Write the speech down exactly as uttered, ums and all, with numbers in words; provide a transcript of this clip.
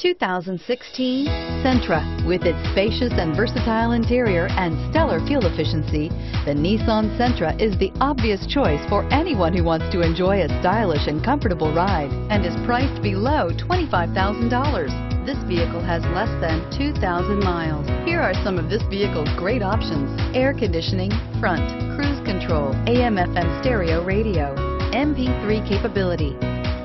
two thousand sixteen Sentra. With its spacious and versatile interior and stellar fuel efficiency, the Nissan Sentra is the obvious choice for anyone who wants to enjoy a stylish and comfortable ride and is priced below twenty-five thousand dollars. This vehicle has less than two thousand miles. Here are some of this vehicle's great options: air conditioning, front, cruise control, A M F M stereo radio, M P three capability.